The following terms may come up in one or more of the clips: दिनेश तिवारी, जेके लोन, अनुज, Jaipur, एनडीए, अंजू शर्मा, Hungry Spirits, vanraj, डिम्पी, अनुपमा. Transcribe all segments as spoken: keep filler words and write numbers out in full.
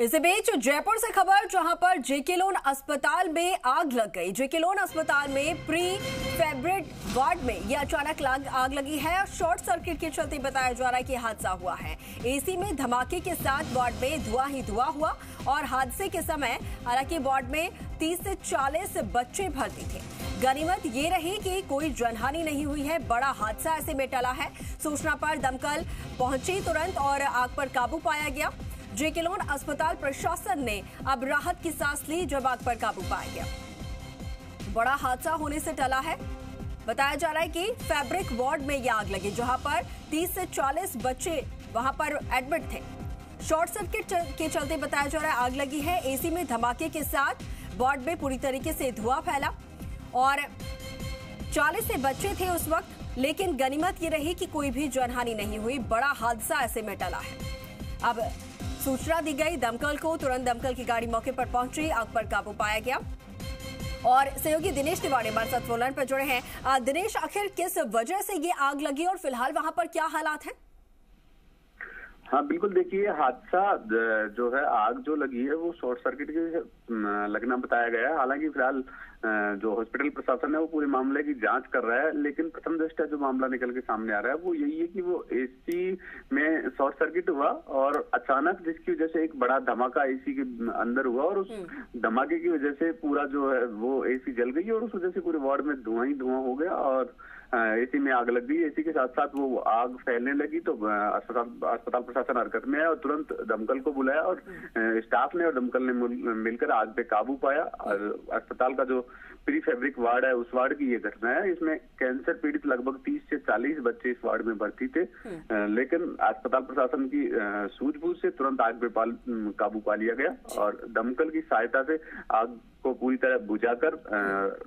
इसी बीच जयपुर से खबर, जहां पर जेके लोन अस्पताल में आग लग गई। जेके लोन अस्पताल में प्री फैब्रिक वार्ड में यह अचानक आग लगी है और शॉर्ट सर्किट के चलते बताया जा रहा है कि हादसा हुआ है। एसी में धमाके के साथ वार्ड में धुआं ही धुआं हुआ और हादसे के समय हालांकि वार्ड में तीस से चालीस बच्चे भर्ती थे। गनीमत ये रही कि कोई जनहानि नहीं हुई है। बड़ा हादसा ऐसे में टला है। सूचना पर दमकल पहुंची तुरंत और आग पर काबू पाया गया। जेके लोन अस्पताल प्रशासन ने अब राहत की सांस ली जब आग पर काबू पाया गया। बड़ा हादसा होने से टला है। बताया जा रहा है कि फैब्रिक वार्ड में यह आग लगी, जहां पर तीस से चालीस बच्चे वहां पर एडमिट थे। शॉर्ट सर्किट के चलते बताया जा रहा है आग लगी है। एसी में धमाके के साथ वार्ड में पूरी तरीके से धुआं फैला और चालीस से बच्चे थे उस वक्त, लेकिन गनीमत ये रही कि कोई भी जनहानि नहीं हुई। बड़ा हादसा ऐसे में टला है। अब सूचना दी गई दमकल को, तुरंत दमकल की गाड़ी मौके पर पहुंची, आग पर काबू पाया गया। और सहयोगी दिनेश तिवारी हमारे साथ फोन लाइन पर जुड़े हैं। दिनेश, आखिर किस वजह से ये आग लगी और फिलहाल वहां पर क्या हालात हैं? हाँ बिल्कुल, देखिए हादसा जो है, आग जो लगी है वो शॉर्ट सर्किट के लगना बताया गया है। हालांकि फिलहाल जो हॉस्पिटल प्रशासन है वो पूरे मामले की जांच कर रहा है, लेकिन प्रथम दृष्टया जो मामला निकल के सामने आ रहा है वो यही है कि वो एसी में शॉर्ट सर्किट हुआ और अचानक, जिसकी वजह से एक बड़ा धमाका एसी के अंदर हुआ और उस धमाके की वजह से पूरा जो है वो एसी जल गई और उस वजह से पूरे वार्ड में धुआं ही धुआं हो गया और एसी में आग लग गई। एसी के साथ साथ वो आग फैलने लगी तो अस्पताल अस्पताल प्रशासन हरकत में आया और तुरंत दमकल को बुलाया और स्टाफ ने और दमकल ने मिलकर आग पे काबू पाया। और अस्पताल का जो प्री फैब्रिक वार्ड है उस वार्ड की ये घटना है। इसमें कैंसर पीड़ित लगभग तीस से चालीस बच्चे इस वार्ड में भर्ती थे, लेकिन अस्पताल प्रशासन की सूझबूझ से तुरंत आग पे काबू पा लिया गया और दमकल की सहायता से आग को पूरी तरह बुझाकर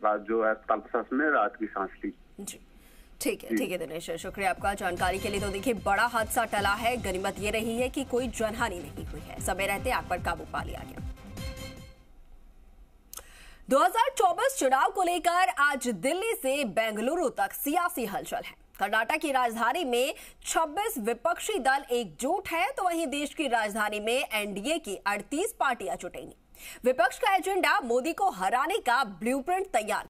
रात जो अस्पताल प्रशासन ने रात की सांस ली। जी ठीक है, ठीक है दिनेश, शुक्रिया आपका जानकारी के लिए। तो देखिए बड़ा हादसा टला है, गनीमत ये रही है कि कोई जनहानि नहीं हुई है। समय रहते आग पर काबू पा लिया गया। दो हज़ार चौबीस चुनाव को लेकर आज दिल्ली से बेंगलुरु तक सियासी हलचल है। कर्नाटक की राजधानी में छब्बीस विपक्षी दल एकजुट है, तो वहीं देश की राजधानी में एनडीए की अड़तीस पार्टियां जुटेंगी। विपक्ष का एजेंडा मोदी को हराने का ब्लूप्रिंट तैयार